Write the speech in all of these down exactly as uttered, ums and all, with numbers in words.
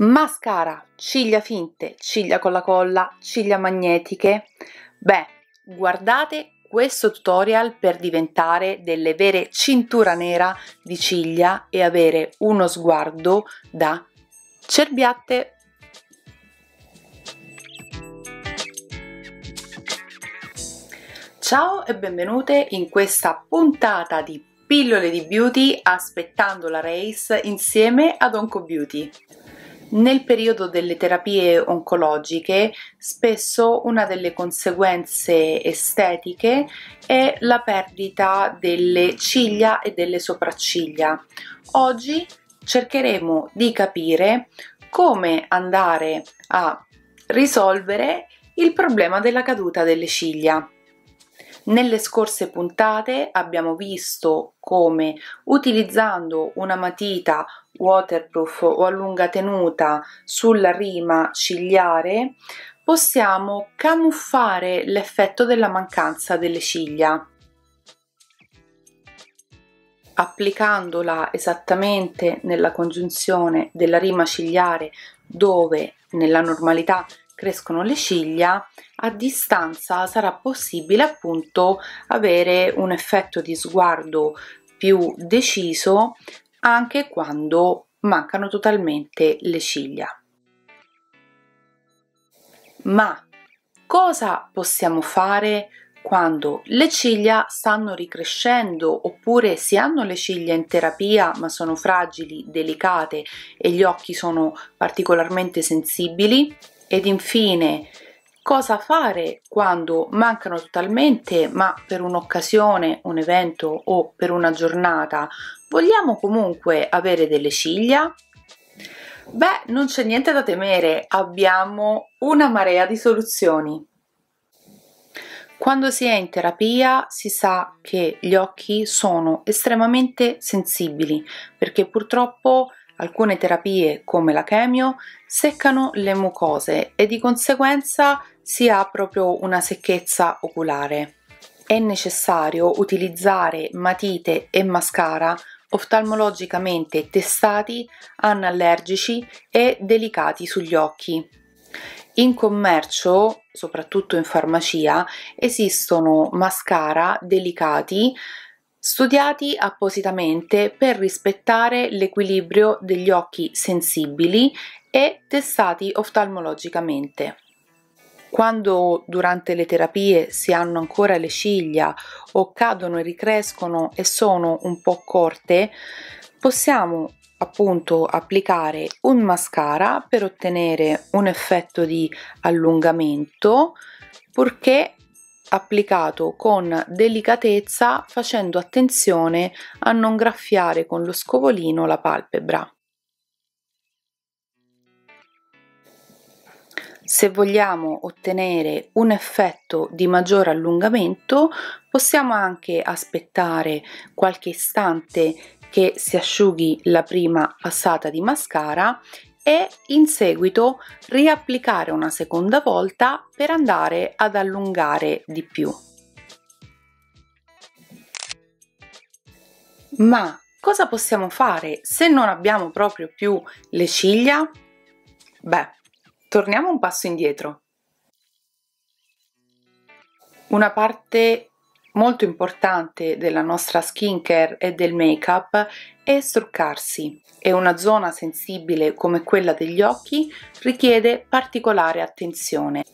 Mascara, ciglia finte, ciglia con la colla, ciglia magnetiche. Beh, guardate questo tutorial per diventare delle vere cintura nera di ciglia e avere uno sguardo da cerbiatte. Ciao e benvenute in questa puntata di Pillole di Beauty aspettando la race insieme ad Onco Beauty. Nel periodo delle terapie oncologiche spesso una delle conseguenze estetiche è la perdita delle ciglia e delle sopracciglia. Oggi cercheremo di capire come andare a risolvere il problema della caduta delle ciglia. Nelle scorse puntate abbiamo visto come utilizzando una matita waterproof o a lunga tenuta sulla rima cigliare possiamo camuffare l'effetto della mancanza delle ciglia. Applicandola esattamente nella congiunzione della rima cigliare dove nella normalità crescono le ciglia, a distanza sarà possibile appunto avere un effetto di sguardo più deciso anche quando mancano totalmente le ciglia. Ma cosa possiamo fare quando le ciglia stanno ricrescendo, oppure si hanno le ciglia in terapia ma sono fragili, delicate e gli occhi sono particolarmente sensibili? Ed infine, cosa fare quando mancano totalmente, ma per un'occasione, un evento o per una giornata vogliamo comunque avere delle ciglia? Beh, non c'è niente da temere, abbiamo una marea di soluzioni. Quando si è in terapia si sa che gli occhi sono estremamente sensibili, perché purtroppo alcune terapie, come la chemio, seccano le mucose e di conseguenza si ha proprio una secchezza oculare. È necessario utilizzare matite e mascara oftalmologicamente testati, anallergici e delicati sugli occhi. In commercio, soprattutto in farmacia, esistono mascara delicati studiati appositamente per rispettare l'equilibrio degli occhi sensibili e testati oftalmologicamente. Quando durante le terapie si hanno ancora le ciglia o cadono e ricrescono e sono un po' corte, possiamo appunto applicare un mascara per ottenere un effetto di allungamento, purché applicato con delicatezza, facendo attenzione a non graffiare con lo scovolino la palpebra. Se vogliamo ottenere un effetto di maggior allungamento, possiamo anche aspettare qualche istante che si asciughi la prima passata di mascara e in seguito riapplicare una seconda volta per andare ad allungare di più. Ma cosa possiamo fare se non abbiamo proprio più le ciglia? Beh, torniamo un passo indietro. Una parte molto importante della nostra skincare e del make-up è struccarsi, e una zona sensibile come quella degli occhi richiede particolare attenzione.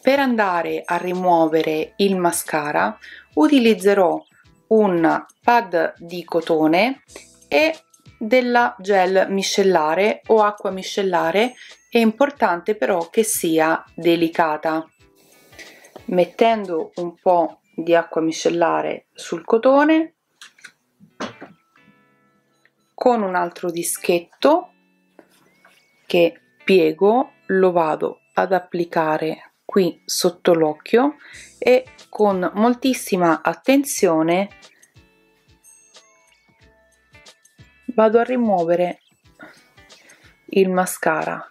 Per andare a rimuovere il mascara utilizzerò un pad di cotone e della gel miscellare o acqua miscellare, è importante però che sia delicata. Mettendo un po' di acqua miscellare sul cotone, con un altro dischetto che piego lo vado ad applicare qui sotto l'occhio e con moltissima attenzione vado a rimuovere il mascara,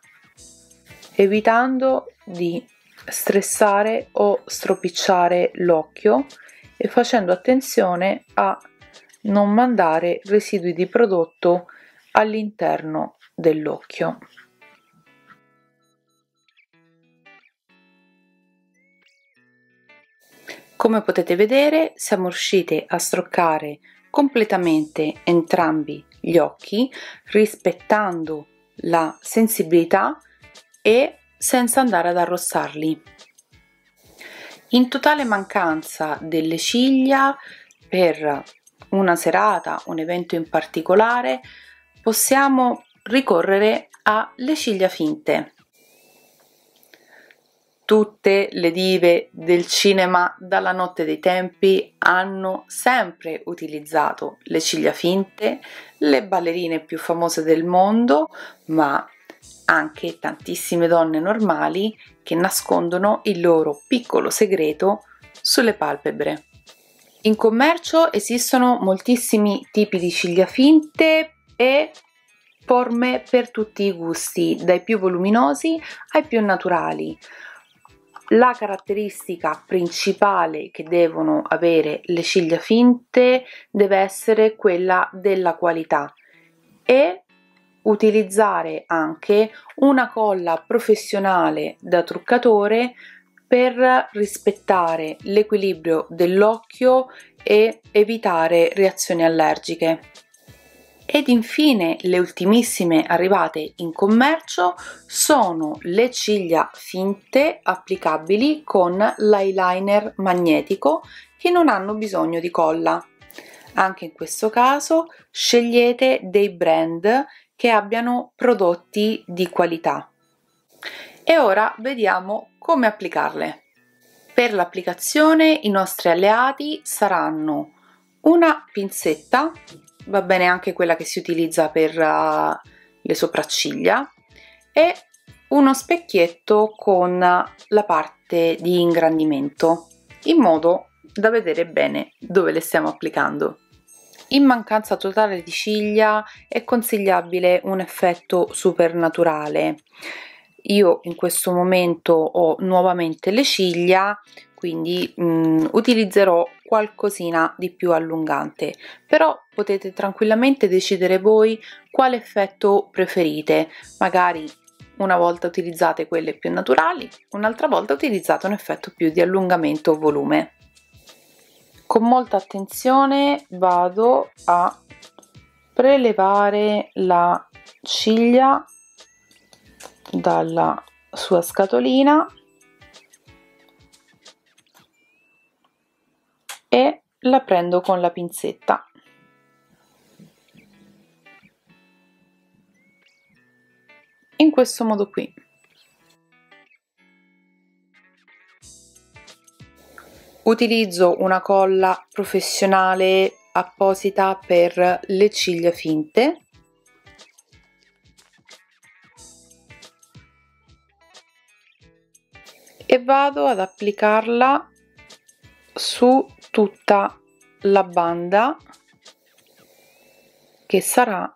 evitando di stressare o stropicciare l'occhio e facendo attenzione a non mandare residui di prodotto all'interno dell'occhio. Come potete vedere, siamo riusciti a stroccare completamente entrambi gli occhi, rispettando la sensibilità e senza andare ad arrossarli. In totale mancanza delle ciglia per una serata, un evento in particolare, possiamo ricorrere alle ciglia finte. Tutte le dive del cinema dalla notte dei tempi hanno sempre utilizzato le ciglia finte, le ballerine più famose del mondo, ma anche tantissime donne normali che nascondono il loro piccolo segreto sulle palpebre. In commercio esistono moltissimi tipi di ciglia finte e forme per tutti i gusti, dai più voluminosi ai più naturali. La caratteristica principale che devono avere le ciglia finte deve essere quella della qualità e utilizzare anche una colla professionale da truccatore per rispettare l'equilibrio dell'occhio e evitare reazioni allergiche. Ed infine le ultimissime arrivate in commercio sono le ciglia finte applicabili con l'eyeliner magnetico, che non hanno bisogno di colla. Anche in questo caso scegliete dei brand che abbiano prodotti di qualità. E ora vediamo come applicarle. Per l'applicazione i nostri alleati saranno una pinzetta, va bene anche quella che si utilizza per uh, le sopracciglia, e uno specchietto con la parte di ingrandimento, in modo da vedere bene dove le stiamo applicando. In mancanza totale di ciglia è consigliabile un effetto super naturale. Io in questo momento ho nuovamente le ciglia, quindi mh, utilizzerò qualcosina di più allungante, però potete tranquillamente decidere voi quale effetto preferite. Magari una volta utilizzate quelle più naturali, un'altra volta utilizzate un effetto più di allungamento o volume. Con molta attenzione vado a prelevare la ciglia dalla sua scatolina e la prendo con la pinzetta. In questo modo qui. Utilizzo una colla professionale apposita per le ciglia finte. E vado ad applicarla su tutta la banda, che sarà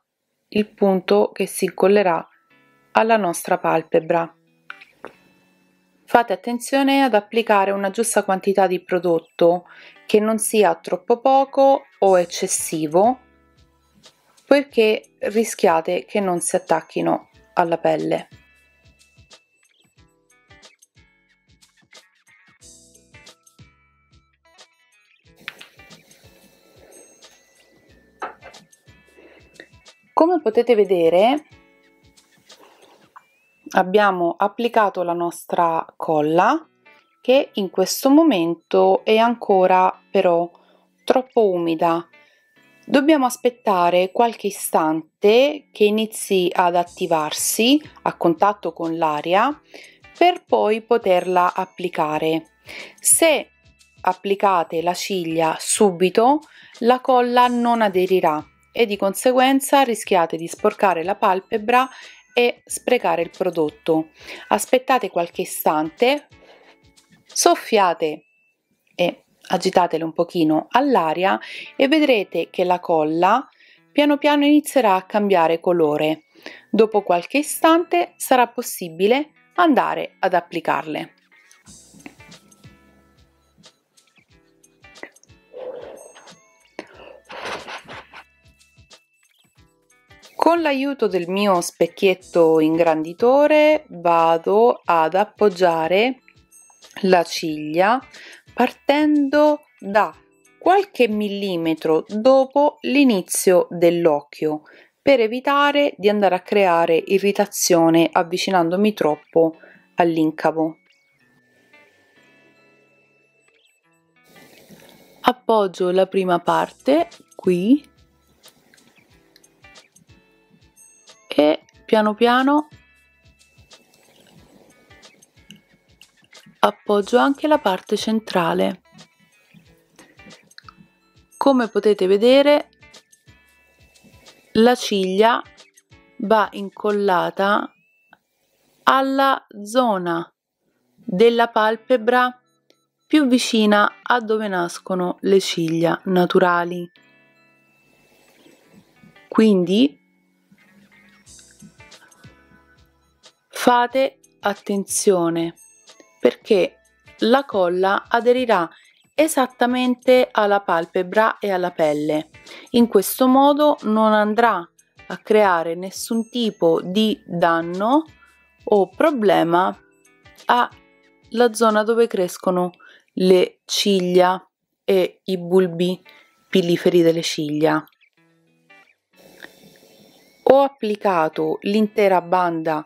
il punto che si incollerà alla nostra palpebra. Fate attenzione ad applicare una giusta quantità di prodotto, che non sia troppo poco o eccessivo, perché rischiate che non si attacchino alla pelle. Come potete vedere, abbiamo applicato la nostra colla, che in questo momento è ancora però troppo umida. Dobbiamo aspettare qualche istante che inizi ad attivarsi a contatto con l'aria per poi poterla applicare. Se applicate la ciglia subito, la colla non aderirà e di conseguenza rischiate di sporcare la palpebra e sprecare il prodotto. Aspettate qualche istante, soffiate e agitatele un pochino all'aria e vedrete che la colla piano piano inizierà a cambiare colore. Dopo qualche istante sarà possibile andare ad applicarle. Con l'aiuto del mio specchietto ingranditore vado ad appoggiare la ciglia partendo da qualche millimetro dopo l'inizio dell'occhio, per evitare di andare a creare irritazione avvicinandomi troppo all'incavo. Appoggio la prima parte qui e piano piano appoggio anche la parte centrale. Come potete vedere, la ciglia va incollata alla zona della palpebra più vicina a dove nascono le ciglia naturali. Quindi fate attenzione, perché la colla aderirà esattamente alla palpebra e alla pelle. In questo modo non andrà a creare nessun tipo di danno o problema alla zona dove crescono le ciglia e i bulbi pilliferi delle ciglia. Ho applicato l'intera banda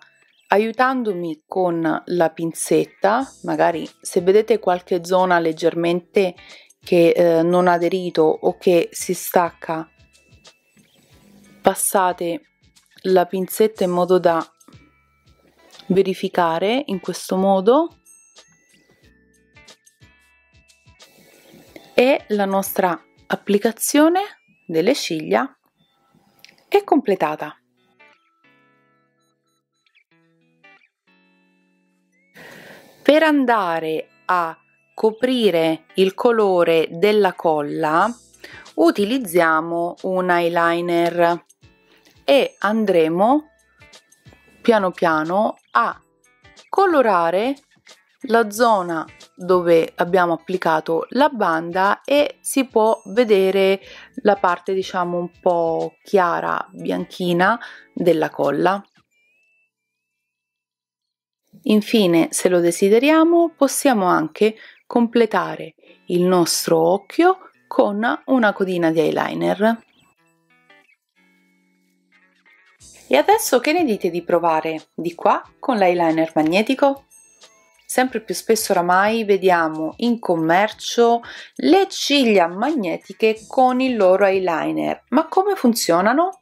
aiutandomi con la pinzetta. Magari se vedete qualche zona leggermente che eh, non ha aderito o che si stacca, passate la pinzetta in modo da verificare. In questo modo e la nostra applicazione delle ciglia è completata. Per andare a coprire il colore della colla utilizziamo un eyeliner e andremo piano piano a colorare la zona dove abbiamo applicato la banda, e si può vedere la parte diciamo un po' chiara, bianchina della colla. Infine, se lo desideriamo, possiamo anche completare il nostro occhio con una codina di eyeliner. E adesso che ne dite di provare di qua con l'eyeliner magnetico? Sempre più spesso oramai vediamo in commercio le ciglia magnetiche con il loro eyeliner, ma come funzionano?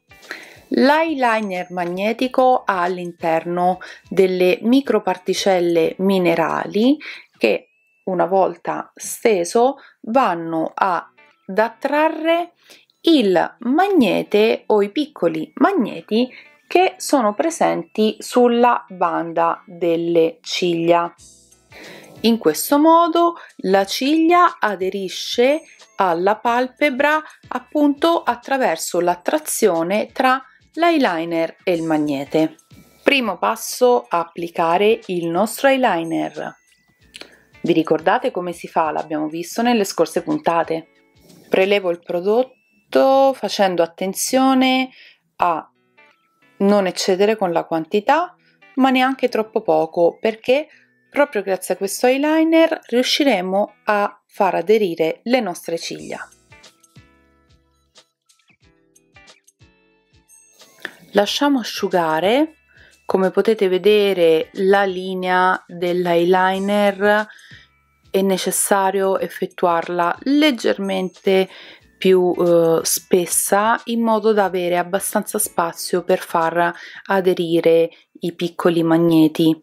L'eyeliner magnetico ha all'interno delle microparticelle minerali che, una volta steso, vanno ad attrarre il magnete o i piccoli magneti che sono presenti sulla banda delle ciglia. In questo modo la ciglia aderisce alla palpebra appunto attraverso l'attrazione tra l'eyeliner e il magnete. Primo passo: applicare il nostro eyeliner. Vi ricordate come si fa? L'abbiamo visto nelle scorse puntate. Prelevo il prodotto facendo attenzione a non eccedere con la quantità, ma neanche troppo poco, perché proprio grazie a questo eyeliner riusciremo a far aderire le nostre ciglia. Lasciamo asciugare. Come potete vedere, la linea dell'eyeliner è necessario effettuarla leggermente più eh, spessa, in modo da avere abbastanza spazio per far aderire i piccoli magneti.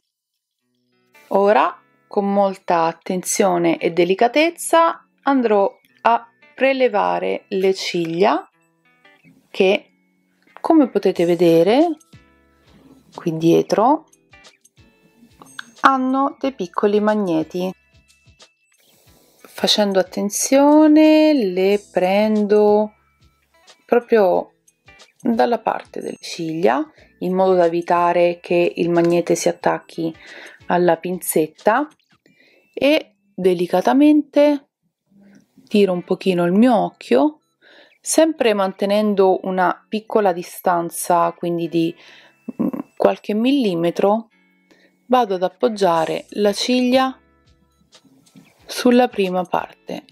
Ora, con molta attenzione e delicatezza, andrò a prelevare le ciglia che, come potete vedere qui dietro, hanno dei piccoli magneti. Facendo attenzione, le prendo proprio dalla parte delle ciglia, in modo da evitare che il magnete si attacchi alla pinzetta, e delicatamente tiro un pochino il mio occhio, sempre mantenendo una piccola distanza, quindi di qualche millimetro. Vado ad appoggiare la ciglia sulla prima parte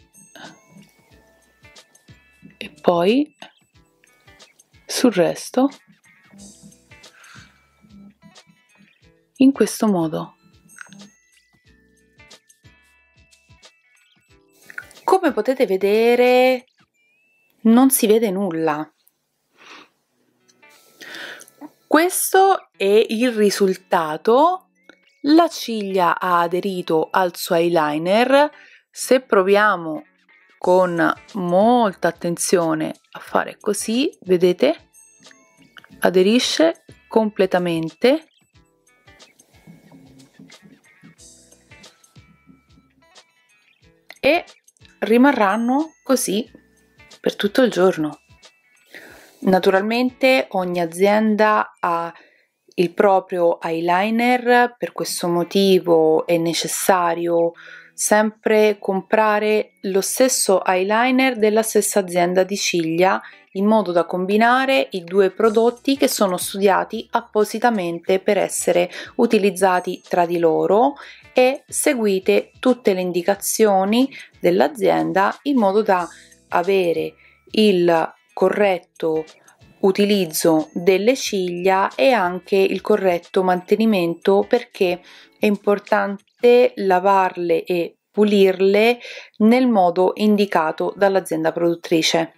e poi sul resto, in questo modo. Come potete vedere, non si vede nulla. Questo è il risultato. La ciglia ha aderito al suo eyeliner. Se proviamo con molta attenzione a fare così, vedete? Aderisce completamente. E rimarranno così per tutto il giorno. Naturalmente ogni azienda ha il proprio eyeliner, per questo motivo è necessario sempre comprare lo stesso eyeliner della stessa azienda di ciglia, in modo da combinare i due prodotti che sono studiati appositamente per essere utilizzati tra di loro, e seguite tutte le indicazioni dell'azienda in modo da avere il corretto utilizzo delle ciglia e anche il corretto mantenimento, perché è importante lavarle e pulirle nel modo indicato dall'azienda produttrice.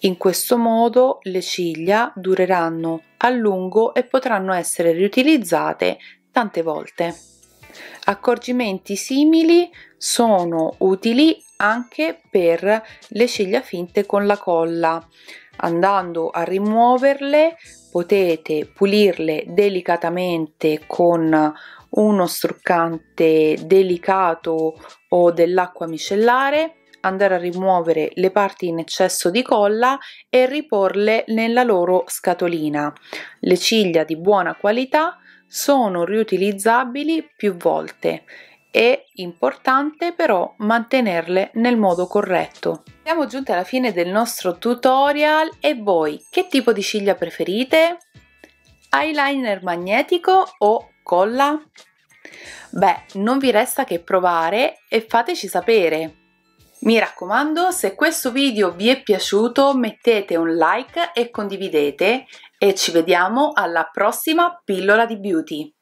In questo modo le ciglia dureranno a lungo e potranno essere riutilizzate tante volte. Accorgimenti simili sono utili anche per le ciglia finte con la colla. Andando a rimuoverle potete pulirle delicatamente con uno struccante delicato o dell'acqua micellare, andare a rimuovere le parti in eccesso di colla e riporle nella loro scatolina. Le ciglia di buona qualità sono riutilizzabili più volte. È importante però mantenerle nel modo corretto. Siamo giunti alla fine del nostro tutorial, e voi che tipo di ciglia preferite? Eyeliner magnetico o colla? Beh, non vi resta che provare e fateci sapere. Mi raccomando, se questo video vi è piaciuto mettete un like e condividete, e ci vediamo alla prossima pillola di beauty.